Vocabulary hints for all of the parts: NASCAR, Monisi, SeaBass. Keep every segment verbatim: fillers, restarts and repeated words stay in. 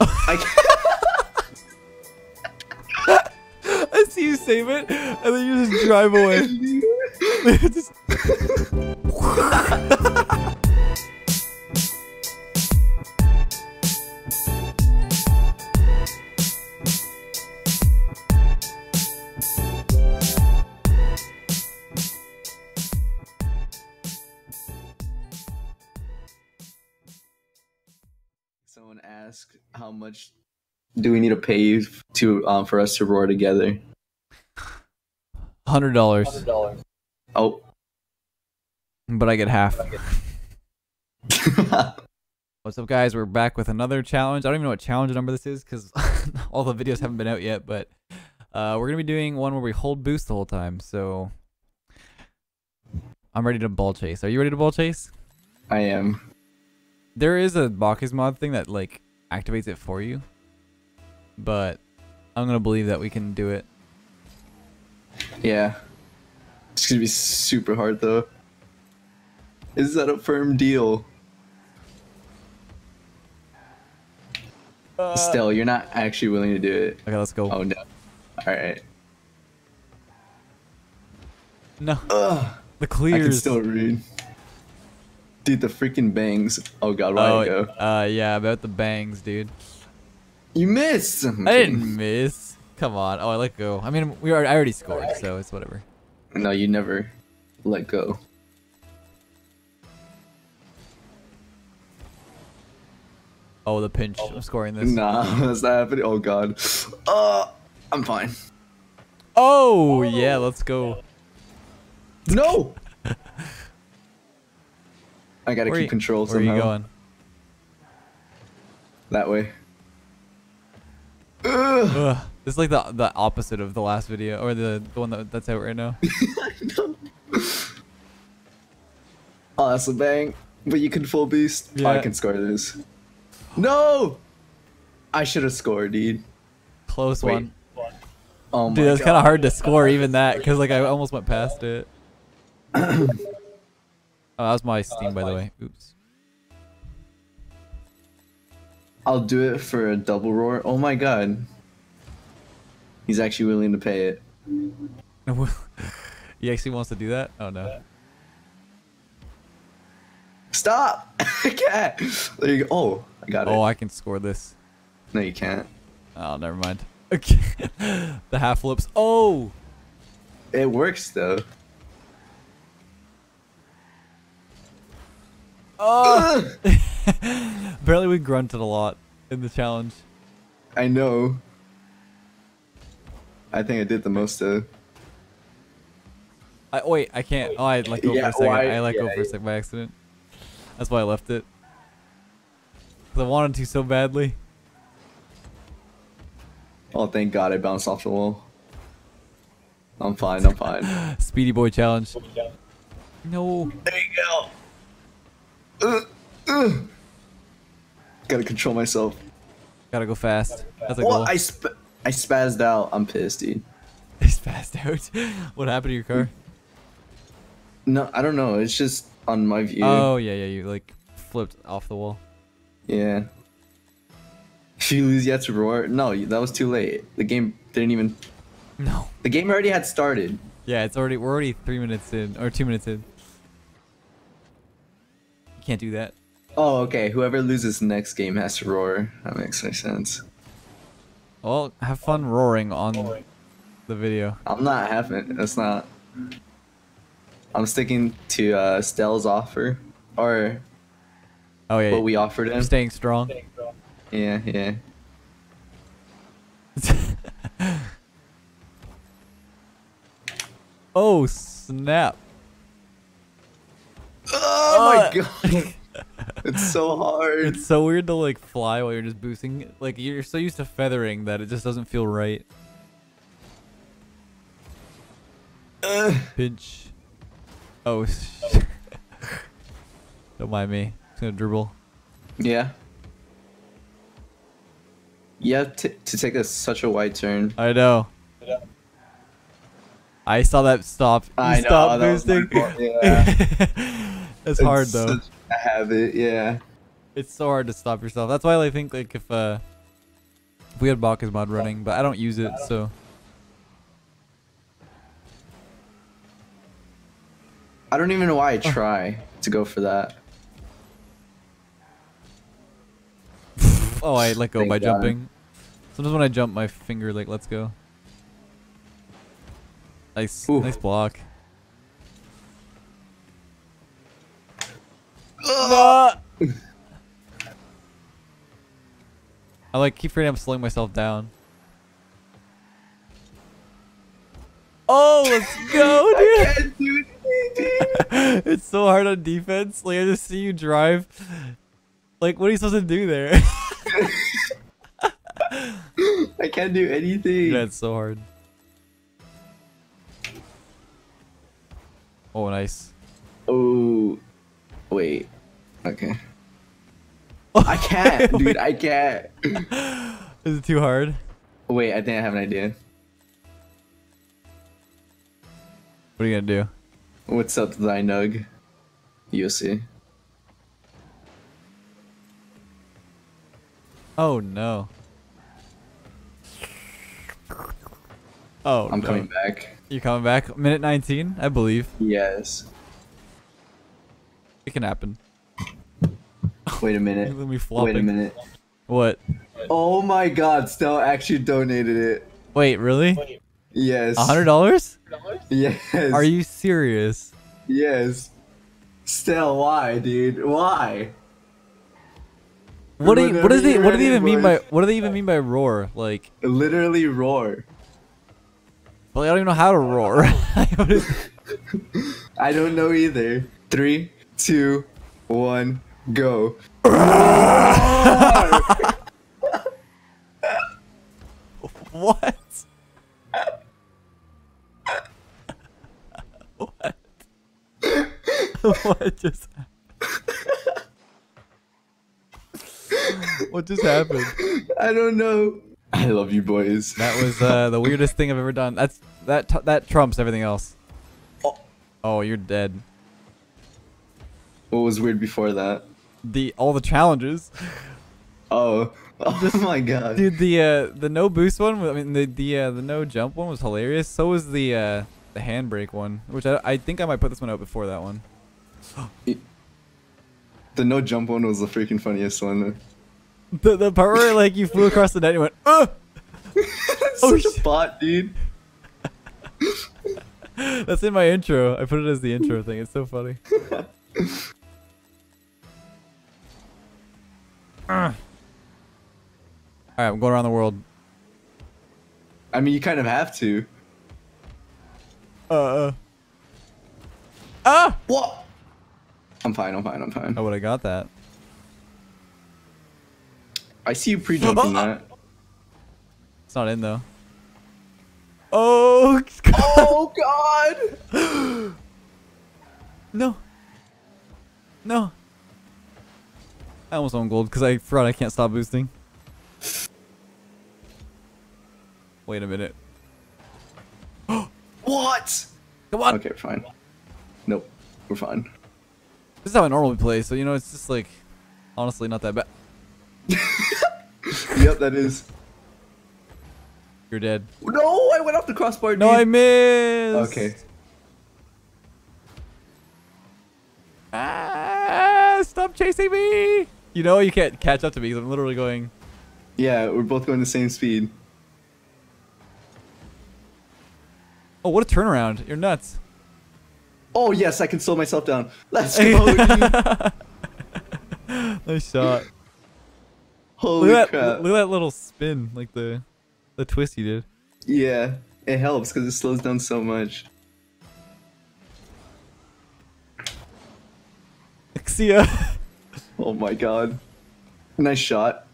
I see you save it, and then you just drive away. Just someone asked how much do we need to pay to um for us to roar together? Hundred dollars. Oh, but I get half. What's up, guys? We're back with another challenge. I don't even know what challenge number this is because all the videos haven't been out yet. But uh, we're gonna be doing one where we hold boost the whole time. So I'm ready to ball chase. Are you ready to ball chase? I am. There is a Bacchus mod thing that like activates it for you, but I'm gonna believe that we can do it. Yeah. It's gonna be super hard though. Is that a firm deal? Uh, Still, you're not actually willing to do it. Okay, let's go. Oh no. Alright. No. Ugh. The clears. I can still read. Dude, the freaking bangs. Oh god, why'd oh, I go? Uh, yeah, about the bangs, dude. You missed! I didn't miss. Come on! Oh, I let go. I mean, we are—I already scored, so it's whatever. No, you never let go. Oh, the pinch! Oh. I'm scoring this. Nah, that's not happening. Oh god. Uh, I'm fine. Oh, oh. Yeah, let's go. No. I gotta where keep you, control. Where somehow. Are you going? That way. Ugh. Ugh. This is like the the opposite of the last video, or the, the one that, that's out right now. Oh, that's a bang. But you can full beast. Yeah. Oh, I can score this. No! I should have scored, dude. Close Wait. one. Oh my dude, it's kind of hard to score even that, because like I almost went past it. Oh, that was my Steam, uh, by the way. Oops. I'll do it for a double roar. Oh my god. He's actually willing to pay it. He actually wants to do that? Oh no. Stop! I can't! There you go. Oh, I got oh, it. Oh, I can score this. No, you can't. Oh, never mind. Okay. The half flips. Oh! It works though. Oh! Apparently we grunted a lot in the challenge. I know. I think I did the most though. I oh wait, I can't. Oh, I let go yeah, for a second. Why? I let yeah, go for a second by accident. That's why I left it. Cause I wanted to so badly. Oh, thank God I bounced off the wall. I'm fine. I'm fine. Speedy boy challenge. No. There you go. Uh, uh. Gotta control myself. Gotta go fast. That's a goal. Well, I sp I spazzed out. I'm pissed, dude. I spazzed out? What happened to your car? No, I don't know. It's just on my view. Oh, yeah, yeah. You, like, flipped off the wall. Yeah. If you lose, you have to roar. No, that was too late. The game didn't even... No. The game already had started. Yeah, it's already... We're already three minutes in. Or two minutes in. You can't do that. Oh, okay. Whoever loses the next game has to roar. That makes no sense. Well, have fun roaring on the video. I'm not having. That's not. I'm sticking to uh, Stell's offer, or oh yeah, what we offered him. Staying strong. Yeah, yeah. Oh snap! Oh my god! It's so hard. It's so weird to like fly while you're just boosting. Like you're so used to feathering that it just doesn't feel right. Uh, Pinch. Oh. Don't mind me. It's gonna dribble. Yeah. You have to to take a, such a wide turn. I know. Yeah. I saw that stop. You I stop know. Boosting. That yeah. It's, it's hard though. I have it, yeah. It's so hard to stop yourself. That's why I think like if uh We had Bacchus mod running, but I don't use it, so. I don't even know why I try oh. to go for that. Oh, I let go Thank by God. jumping. Sometimes when I jump, my finger like lets go. Nice, Ooh. nice block. I like keep forgetting I'm slowing myself down. Oh, let's go, dude! I can't do it, dude. It's so hard on defense. Like I just see you drive. Like what are you supposed to do there? I can't do anything. That's so hard. Oh, nice. Oh, wait. Okay. I can't, dude. I can't. Is it too hard? Wait, I think I have an idea. What are you gonna do? What's up, thy nug? You'll see. Oh no. Oh, I'm no. coming back. You're coming back? Minute nineteen, I believe. Yes. It can happen. Wait a minute. Let me flop Wait a minute. What? Oh my God, Stell actually donated it. Wait, really? Wait. Yes. one hundred dollars? Yes. Are you serious? Yes. Stell, why, dude? Why? What do you, what does they what do they even mean by what do they even mean by roar? Like literally roar. Well, I don't even know how to roar. I don't know either. Three, two, one, go. What? What? What just happened? What just happened? I don't know. I love you, boys. That was uh, the weirdest thing I've ever done. That's that t that trumps everything else. Oh. Oh, you're dead. What was weird before that? The all the challenges. Oh, oh just, my God. Dude, the uh, the no boost one. I mean, the the uh, the no jump one was hilarious. So was the uh, the handbrake one, which I I think I might put this one out before that one. it, the no jump one was the freaking funniest one. The, the part where like you flew across the net and you went, oh! That's oh, such a bot, dude. That's in my intro. I put it as the intro thing. It's so funny. Alright, I'm going around the world. I mean, you kind of have to. Uh. Ah! What? I'm fine, I'm fine, I'm fine. I would have got that. I see you pre-jumping that. It's not in though. Oh God! Oh God! No. No. I almost own gold because I forgot I can't stop boosting. Wait a minute. What? Come on. Okay, fine. Nope, we're fine. This is how I normally play, so you know it's just like, honestly, not that bad. Yep, that is. You're dead. No, I went off the crossbar, dude. No, I missed. Okay. Ah, stop chasing me. You know you can't catch up to me because I'm literally going. Yeah, we're both going the same speed. Oh, what a turnaround. You're nuts. Oh, yes, I can slow myself down. Let's go, dude. Nice shot. Holy look at crap. That, look at that little spin, like the the twist you did. Yeah, it helps because it slows down so much. See ya. Oh my God. Nice shot.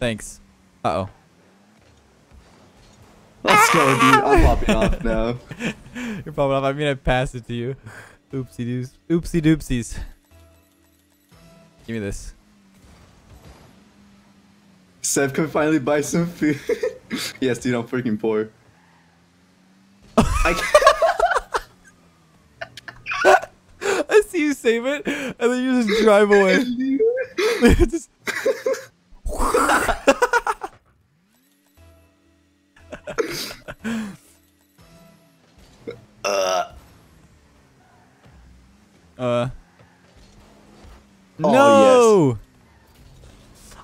Thanks. Uh-oh. Let's go, dude. I'm popping off now. You're popping off. I mean, I passed it to you. Oopsie-doos. Oopsie-doopsies. Give me this. Seth can finally buy some food. Yes, dude, I'm freaking poor. I, I see you save it, and then you just drive away. Just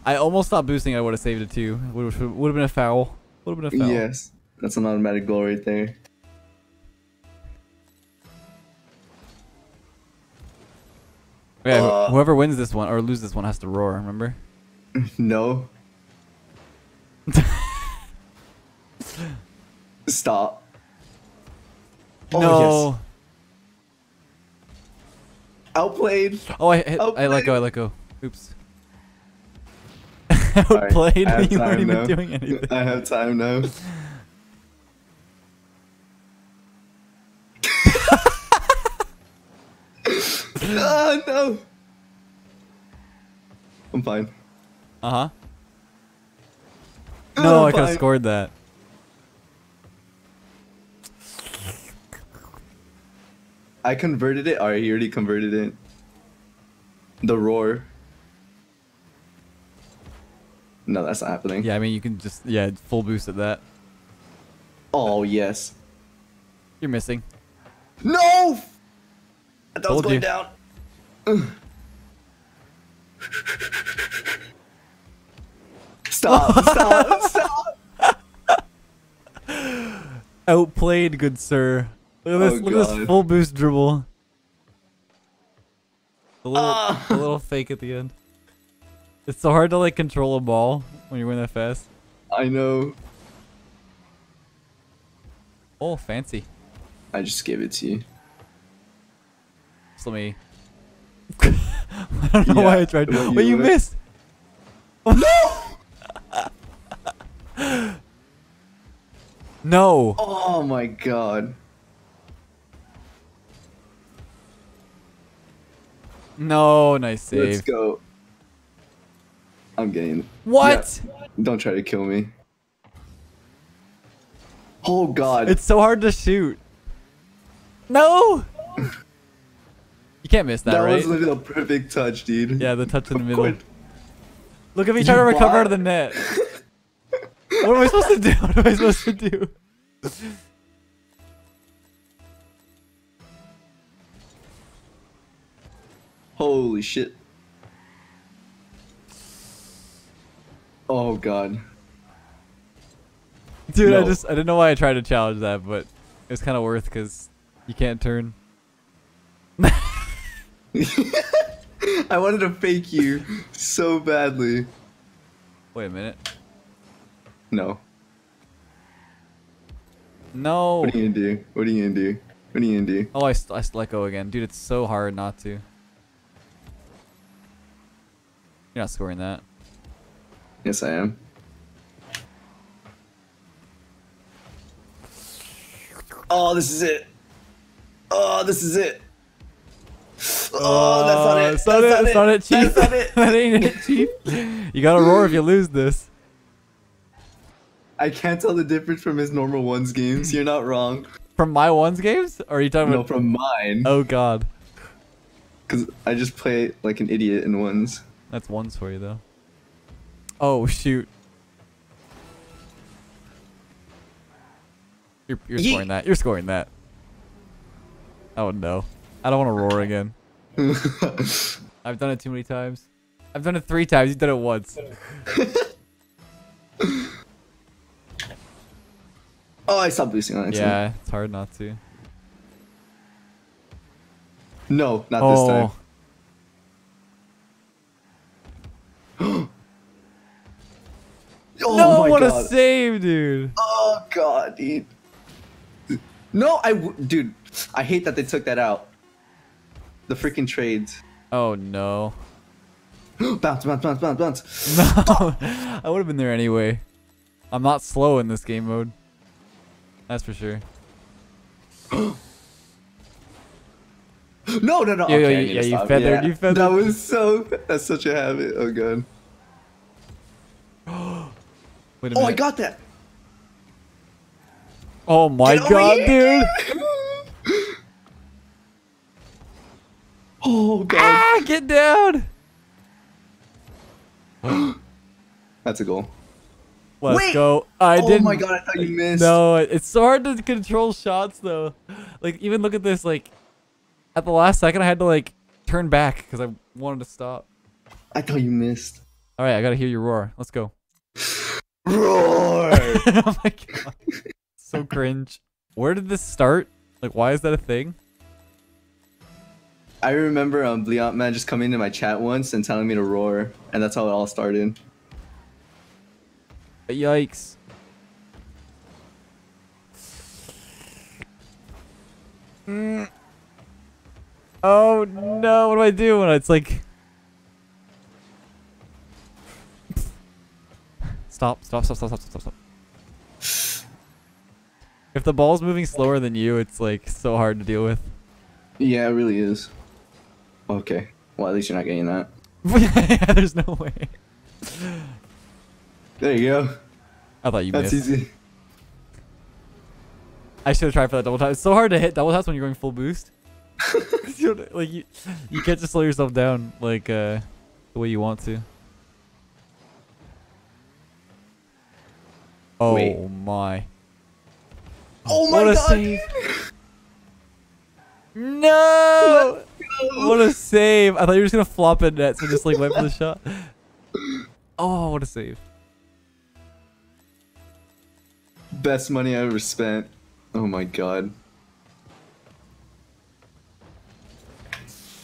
I almost thought boosting I would have saved it too, which would have been a foul. Would have been a foul. Yes, that's an automatic goal right there. Yeah, uh, whoever wins this one or loses this one has to roar. Remember? No. Stop. Oh, no. Yes. Outplayed. Oh, I hit, Outplayed. I let go. I let go. Oops. Outplayed. Right, you weren't even now. doing anything. I have time now. Oh no! I'm fine. Uh huh. No, no I could have scored that. I converted it. Alright, you already converted it. The roar. No, that's not happening. Yeah, I mean, you can just, yeah, full boost at that. Oh, yes. You're missing. No! I thought it was going you. down. Stop, stop, stop. Outplayed, good sir. Look at this, oh, look at this full boost dribble. A little, uh. a little fake at the end. It's so hard to like control a ball when you're going that fast. I know. Oh, fancy. I just gave it to you. Just let me. I don't know yeah, why I tried. Wait, you, well, you missed. Oh, no! No. Oh my god. No, nice save. Let's go. I'm getting. What? Yeah. Don't try to kill me. Oh god. It's so hard to shoot. No. You can't miss that, that right? That was literally the perfect touch, dude. Yeah, the touch in the middle. Look at me trying to recover out of the net. What am I supposed to do? What am I supposed to do? Holy shit. Oh god. Dude, no. I just I didn't know why I tried to challenge that, but it was kind of worth because you can't turn. I wanted to fake you so badly. Wait a minute. No. No. What are you gonna do? What are you gonna do? What are you gonna do? Oh, I, I let go again. Dude, it's so hard not to. You're not scoring that. Yes, I am. Oh, this is it. Oh, this is it. Oh, that's not it. That's it. not it, Chief. That's not it. That ain't it, Chief. You gotta roar if you lose this. I can't tell the difference from his normal ones games. You're not wrong. From my ones games? Or are you talking no, about? No, from mine. Oh god. Because I just play like an idiot in ones. That's ones for you though. Oh shoot. You're, you're scoring that. You're scoring that. Oh no. I don't want to roar again. I've done it too many times. I've done it three times. You did it once. Oh, I stopped boosting on accident. Yeah, it's hard not to. No, not oh. this time. Oh, no, my what god. a save, dude. Oh, god, dude. No, I... W dude, I hate that they took that out. The freaking trades. Oh no. Bounce, bounce, bounce, bounce, bounce. No. Oh. I would have been there anyway. I'm not slow in this game mode. That's for sure. no, no, no. Yo, okay, yo, yeah, you feathered, yeah. you feathered. That was so. That's such a habit. Oh, God. Wait a minute. Oh, I got that. Oh, my God, here. dude. Oh god! Ah, get down! That's a goal. Let's Wait. go! I oh didn't. Oh my god! I thought you missed. No, it's so hard to control shots though. Like even look at this. Like at the last second, I had to like turn back because I wanted to stop. I thought you missed. All right, I gotta hear your roar. Let's go. Roar! Oh my god, so cringe. Where did this start? Like, why is that a thing? I remember um, Bleant Man just coming into my chat once and telling me to roar, and that's how it all started. Yikes. Mm. Oh no, what do I do when it's like... Stop, stop, stop, stop, stop, stop, stop. If the ball's moving slower than you, it's like so hard to deal with. Yeah, it really is. Okay. Well, at least you're not getting that. Yeah, there's no way. There you go. I thought you That's missed. That's easy. I should have tried for that double tap. It's so hard to hit double taps when you're going full boost. you like you, you can't just slow yourself down like uh, the way you want to. Oh Wait. my! Oh my what god! A save. No! no! What a save! I thought you were just gonna flop in net, so just like went for the shot. Oh, what a save! Best money I ever spent. Oh my god.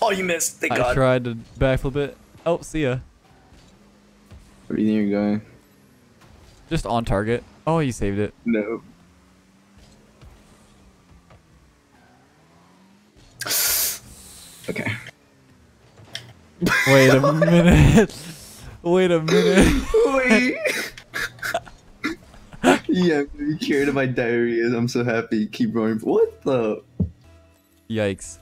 Oh, you missed. Thank I god. I tried to backflip it. Oh, see ya. Where do you think you're going? Just on target. Oh, you saved it. No. Okay. Wait a minute. Wait a minute. Wait. Yeah, I'm cured of my diarrhea. I'm so happy. Keep roaring. What the? Yikes.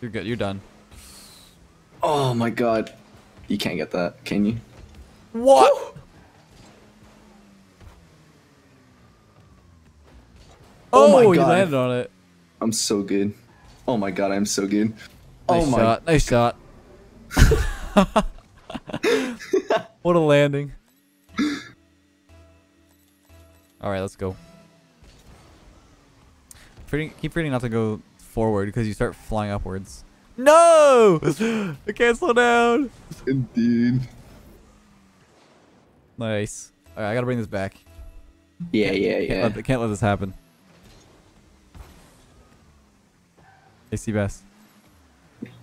You're good. You're done. Oh my god. You can't get that, can you? What? Oh, oh my god. You landed on it. I'm so good. Oh my god, I'm so good. Nice oh my shot. Nice god. shot. What a landing. Alright, let's go. Pretty, keep reading not to go forward because you start flying upwards. No! I can't slow down. Indeed. Nice. Alright, I gotta bring this back. Yeah, yeah, yeah. Can't let, can't let this happen. Hey, SeaBass.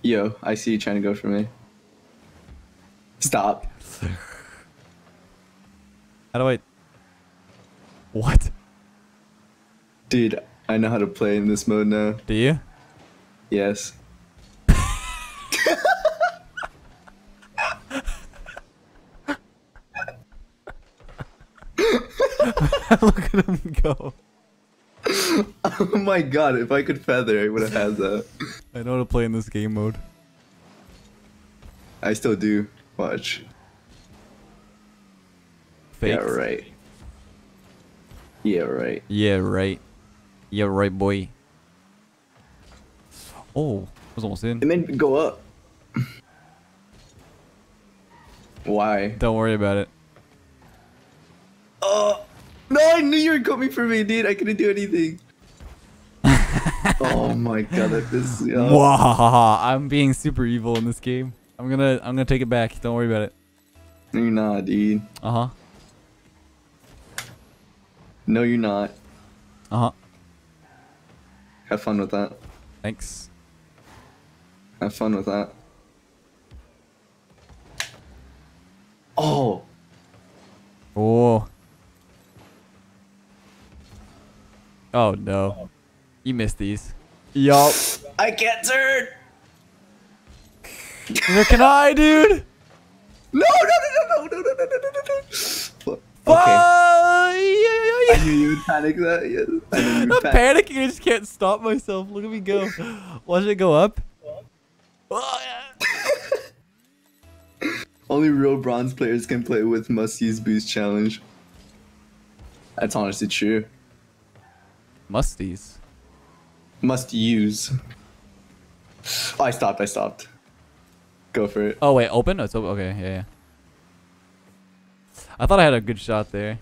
Yo, I see you trying to go for me. Stop. How do I... What? Dude, I know how to play in this mode now. Do you? Yes. Look at him go. Oh my god, if I could feather, I would have had that. I know how to play in this game mode. I still do. Watch. Fakes. Yeah, right. Yeah, right. Yeah, right. Yeah, right, boy. Oh, I was almost in. It made me go up. Why? Don't worry about it. Oh! No, I knew you were coming for me, dude. I couldn't do anything. Oh my god, that is... Wow, I'm being super evil in this game. I'm gonna, I'm gonna take it back. Don't worry about it. No, you're not, dude. Uh-huh. No, you're not. Uh-huh. Have fun with that. Thanks. Have fun with that. Oh. Oh. Oh no. You missed these. Yup. I can't turn. Neither can I, dude. No, no, no, no, no, no, no, no, no, no, no. Okay. I knew you would panic that. Yes. I'm panic. panicking. I just can't stop myself. Look at me go. Watch it go up. Oh, yeah. Only real bronze players can play with must use boost challenge. That's honestly true. Musties. Must use. Oh, I stopped. I stopped. Go for it. Oh wait, open? Oh, it's open. Okay, yeah, yeah. I thought I had a good shot there.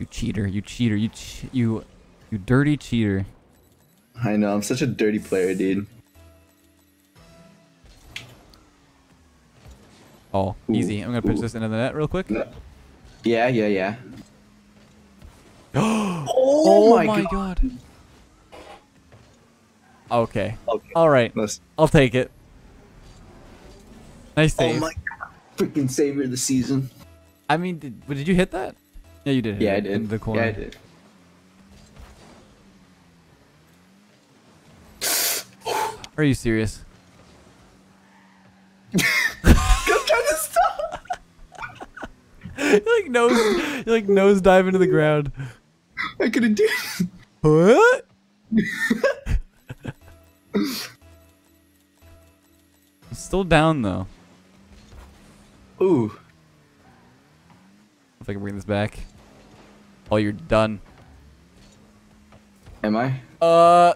You cheater, you cheater, you che you You dirty cheater. I know, I'm such a dirty player, dude. Oh, ooh, easy. I'm gonna pitch ooh. this into the net real quick. No. Yeah, yeah, yeah. oh, oh my, my god. god. Okay. okay. All right. Let's... I'll take it. Nice save. Oh my god. Freaking savior of the season. I mean, did, did you hit that? Yeah, you did. Hit yeah, it I did. In the corner. Yeah, I did. Are you serious? I'm trying to stop. You like nose, you like nose dive into the ground. I couldn't do it. What? I'm still down though. Ooh. If I can bring this back. Oh, you're done. Am I? Uh.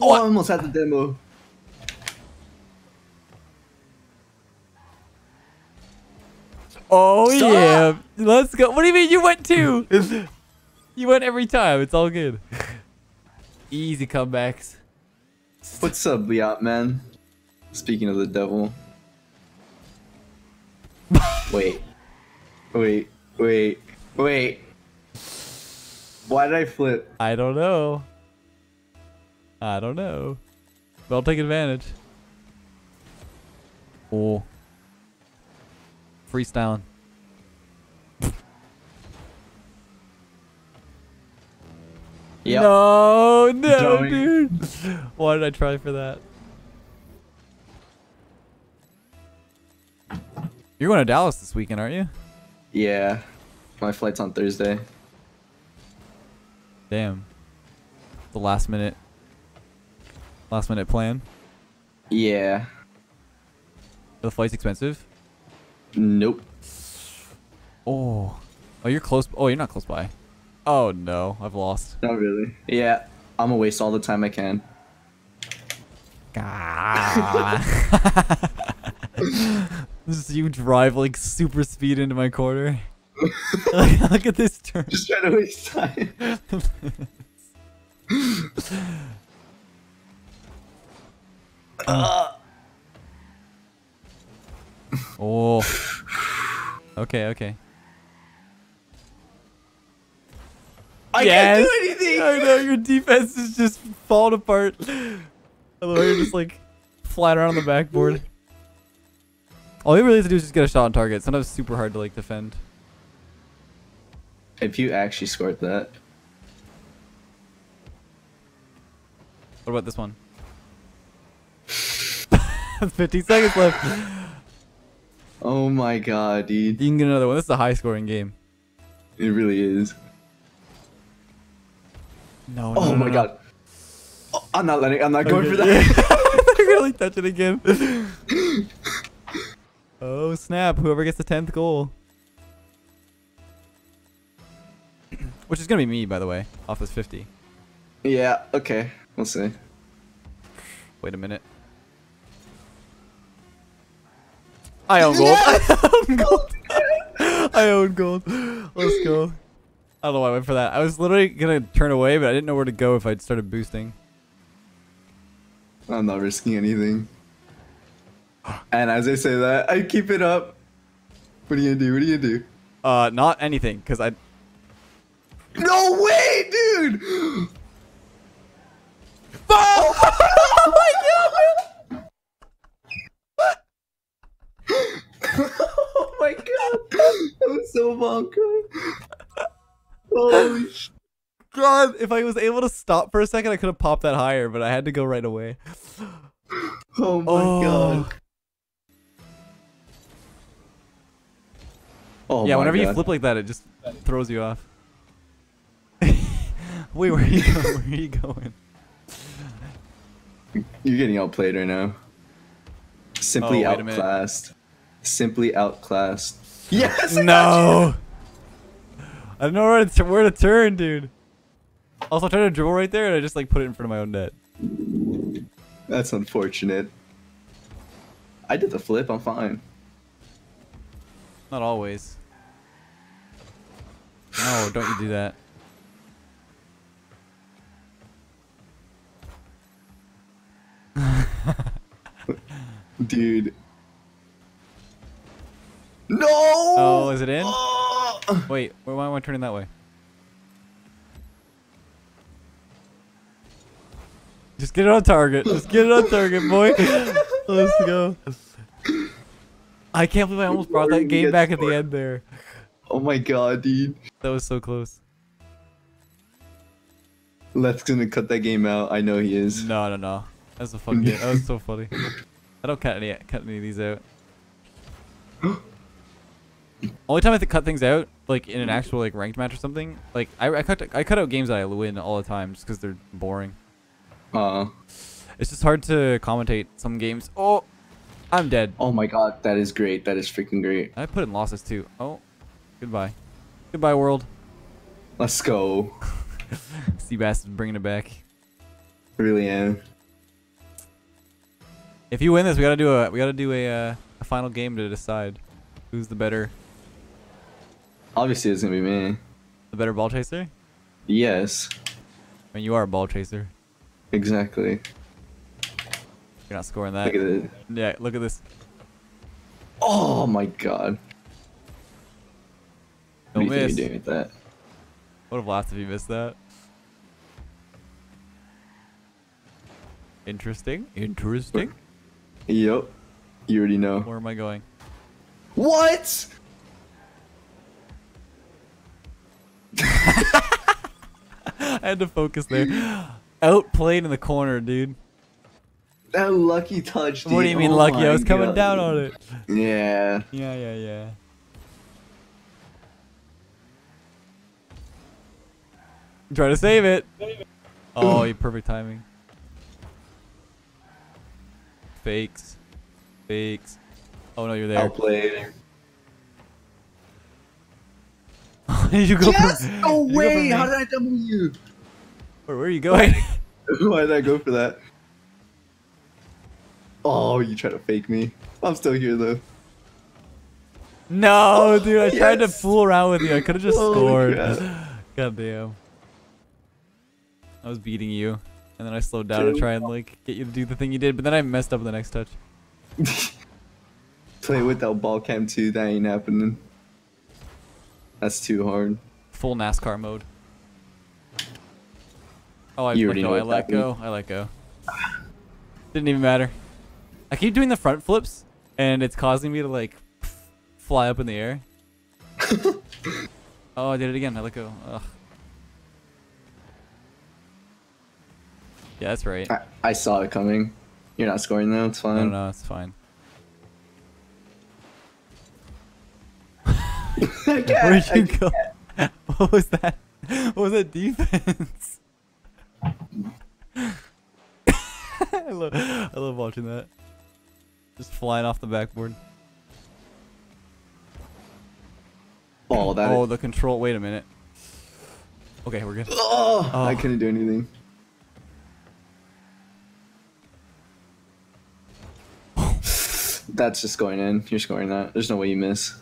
Oh, I almost had the demo. Oh, stop. Yeah. Let's go. What do you mean you went two? You went every time. It's all good. Easy comebacks. What's up, Liat, man? Speaking of the devil. Wait. Wait. Wait. Wait. Why did I flip? I don't know. I don't know. But I'll take advantage. Oh. Freestyling. Yep. No, no, Joey. Dude. Why did I try for that? You're going to Dallas this weekend, aren't you? Yeah. My flight's on Thursday. Damn. The last minute. Last minute plan? Yeah. Are the flight's expensive? Nope. Oh. Oh, you're close. Oh, you're not close by. Oh, no. I've lost. Not really. Yeah. I'm gonna waste all the time I can. Just you drive like super speed into my corner. Look at this turn. Just trying to waste time. Uh. Oh. Okay, okay. I yes. can't do anything! I know, your defense is just falling apart. Although you're just like flat around on the backboard. All you really have to do is just get a shot on target. Sometimes it's super hard to like defend. If you actually scored that. What about this one? fifty seconds left. Oh my god, dude. You can get another one. This is a high scoring game. It really is. No, no. Oh no, my no. god. Oh, I'm not letting I'm not okay. going for that. They're gonna like touch it again. Oh snap, whoever gets the tenth goal. Which is gonna be me, by the way, off this fifty. Yeah, okay. We'll see. Wait a minute. I own gold. I own gold. I own gold. Let's go. I don't know why I went for that. I was literally gonna turn away, but I didn't know where to go if I'd started boosting. I'm not risking anything. And as I say that, I keep it up. What do you do? What do you do? Uh, not anything, cause I. No way, dude! Oh my god! Oh my god, that was so bonkers. Holy sh god, if I was able to stop for a second, I could have popped that higher, but I had to go right away. Oh my oh. god. Oh yeah, my whenever god. you flip like that, it just throws you off. Wait, where are you going? Where are you going? You're getting outplayed right now. Simply oh, outclassed. Simply outclassed. Yes! I no! I don't know where to, where to turn, dude. Also, I tried to dribble right there and I just like put it in front of my own net. That's unfortunate. I did the flip, I'm fine. Not always. No, don't you do that. Dude. No! Oh, is it in? Oh! Wait, why am I turning that way? Just get it on target. Just get it on target, boy. Let's go. I can't believe I almost brought that game back at the end there. Oh my god, dude. That was so close. Left's gonna cut that game out. I know he is. No, no, no. That's a fun game. That was so funny. I don't cut any, cut any of these out. Only time I have to cut things out, like in an actual like ranked match or something, like I, I cut I cut out games that I win all the time just because they're boring. Uh. It's just hard to commentate some games. Oh, I'm dead. Oh my god, that is great. That is freaking great. I put in losses too. Oh, goodbye, goodbye world. Let's go. SeaBass is bringing it back. Really am. If you win this, we gotta do a we gotta do a uh, a final game to decide who's the better. Obviously, it's gonna be me. The better ball chaser. Yes. I mean, you are a ball chaser. Exactly. You're not scoring that. Look at it. Yeah, look at this. Oh my god. Don't what do you miss. Think you're doing with that? Would have laughed if you missed that. Interesting. Interesting. Yep. You already know. Where am I going? What? I had to focus there. Outplayed in the corner, dude. That lucky touch, dude. What do you mean oh lucky? I was coming God. Down on it. Yeah. Yeah, yeah, yeah. Try to save it. Save it. Oh, you perfect timing. Fakes. Fakes. Oh no, you're there. Outplayed. You go yes! For, no you way! Go How did I double you? Where, where are you going? Why did I go for that? Oh, you tried to fake me. I'm still here though. No, oh, dude, I yes! tried to fool around with you. I could have just oh, scored. God. God damn. I was beating you, and then I slowed down Dude. to try and like get you to do the thing you did, but then I messed up the next touch. Play without ball cam too. That ain't happening. That's too hard. Full NASCAR mode. Oh, I you let go. I let happened. go. I let go. Didn't even matter. I keep doing the front flips, and it's causing me to like fly up in the air. Oh, I did it again. I let go. Ugh. Yeah, that's right. I, I saw it coming. You're not scoring though. It's fine. No, no, it's fine. I can't, Where'd you I can't. go? What was that? What was that defense? I love, I love watching that. Just flying off the backboard. Oh, that. Oh, is... the control. Wait a minute. Okay, we're good. Oh, oh. I couldn't do anything. That's just going in. You're scoring that. There's no way you miss.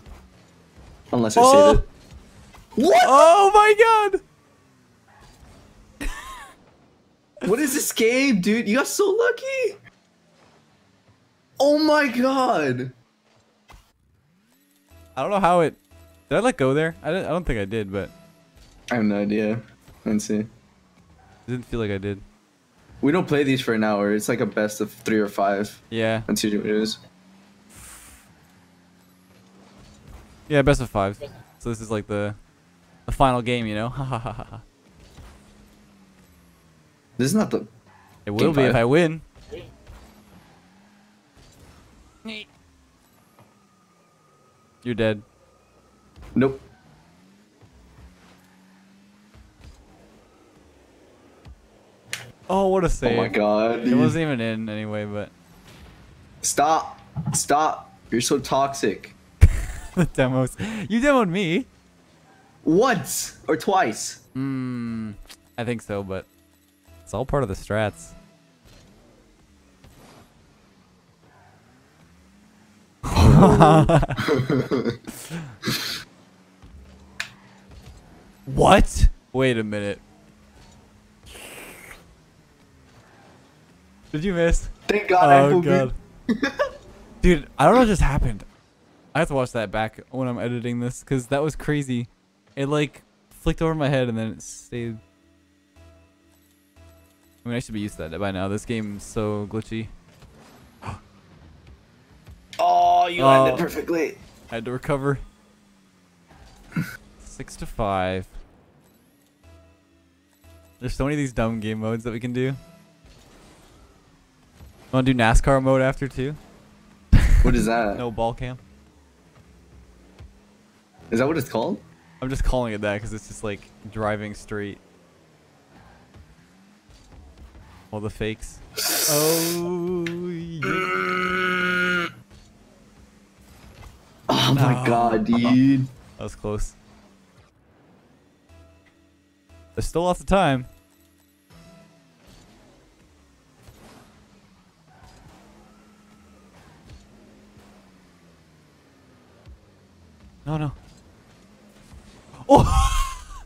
Unless I oh. save it. What? Oh my god! What is this game, dude? You got so lucky! Oh my god! I don't know how it... Did I let go there? I, didn't, I don't think I did, but... I have no idea. Let's see. It didn't feel like I did. We don't play these for an hour. It's like a best of three or five. Yeah. That's usually what it is. Yeah, best of five. So this is like the the final game, you know. This is not the. It will be five. If I win. You're dead. Nope. Oh, what a save! Oh my god! Dude. It wasn't even in anyway, but. Stop! Stop! You're so toxic. The demos. You demoed me. Once or twice. Hmm. I think so, but it's all part of the strats. What? Wait a minute. Did you miss? Thank God oh, I moved. Dude, I don't know what just happened. I have to watch that back when I'm editing this, because that was crazy. It like flicked over my head and then it stayed. I mean, I should be used to that by now. This game's so glitchy. Oh, you landed uh, perfectly. I had to recover. Six to five. There's so many of these dumb game modes that we can do. Want to do NASCAR mode after too? What is that? No ball cam. Is that what it's called? I'm just calling it that because it's just like driving straight. All the fakes. Oh, yeah. Oh my oh. god, dude. That was close. There's still lots of time. No, no. Oh!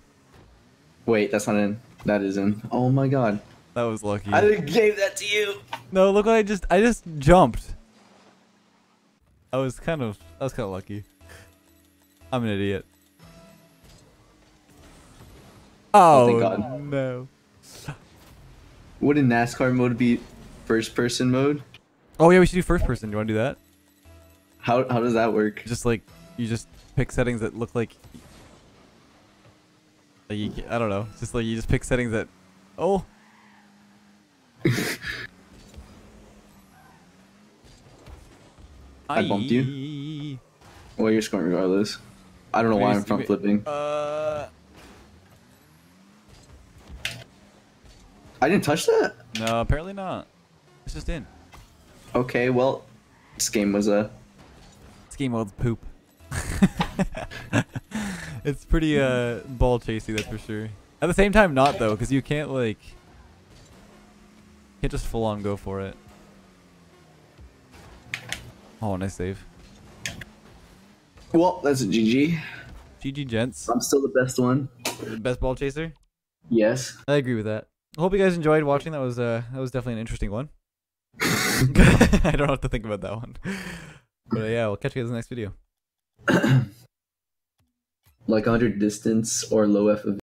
Wait, that's not in. That is in. Oh my god. That was lucky. I gave that to you. No, look what I just I just jumped. I was kind of I was kind of lucky. I'm an idiot. Oh, oh thank god. No. Wouldn't NASCAR mode be first person mode? Oh yeah, we should do first person. Do you want to do that? How how does that work? Just like you just pick settings that look like, like you, I don't know. Just like you just pick settings that oh I bumped you. Well, you're scoring regardless. I don't know why I'm front flipping. Uh... I didn't touch that? No, apparently not. It's just in. Okay, well, this game was a... This game was poop. It's pretty uh, ball chasey, that's for sure. At the same time, not though, because you can't like... Can't just full on go for it. Oh, nice save. Well, that's a G G. G G, gents. I'm still the best one. The best ball chaser? Yes. I agree with that. I hope you guys enjoyed watching. That was uh, that was definitely an interesting one. I don't have to think about that one. But uh, yeah, we'll catch you guys in the next video. Like one hundred distance or low F of